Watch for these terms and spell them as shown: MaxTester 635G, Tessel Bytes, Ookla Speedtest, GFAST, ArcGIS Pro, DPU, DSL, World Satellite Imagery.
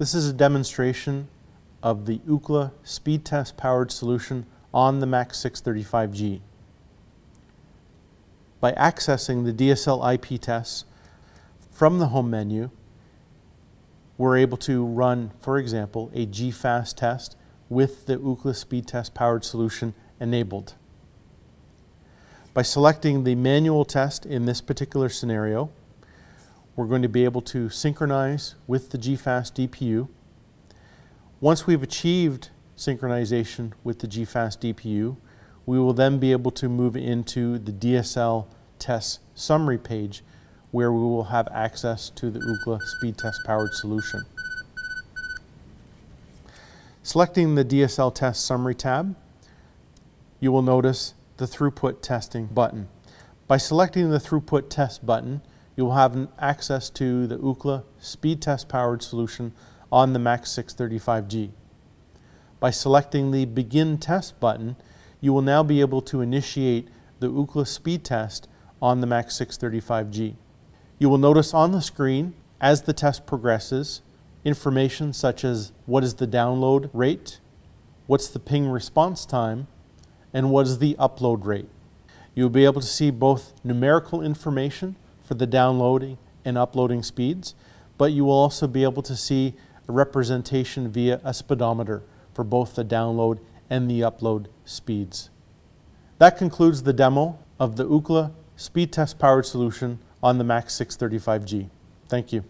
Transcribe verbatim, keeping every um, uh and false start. This is a demonstration of the Ookla Speedtest powered solution on the Max six thirty-five G. By accessing the D S L I P tests from the home menu, we're able to run, for example, a G FAST test with the Ookla Speedtest powered solution enabled. By selecting the manual test in this particular scenario, we're going to be able to synchronize with the G FAST D P U. Once we've achieved synchronization with the G FAST D P U, we will then be able to move into the D S L test summary page, where we will have access to the Ookla Speedtest powered solution. Selecting the D S L test summary tab, you will notice the throughput testing button. By selecting the throughput test button, you will have access to the Ookla Speedtest powered solution on the Max six thirty-five G. By selecting the begin test button, you will now be able to initiate the Ookla Speedtest on the Max six thirty-five G. You will notice on the screen, as the test progresses, information such as what is the download rate, what's the ping response time, and what is the upload rate. You'll be able to see both numerical information for the downloading and uploading speeds, but you will also be able to see a representation via a speedometer for both the download and the upload speeds. That concludes the demo of the Ookla Speedtest powered solution on the Max six thirty-five G. Thank you.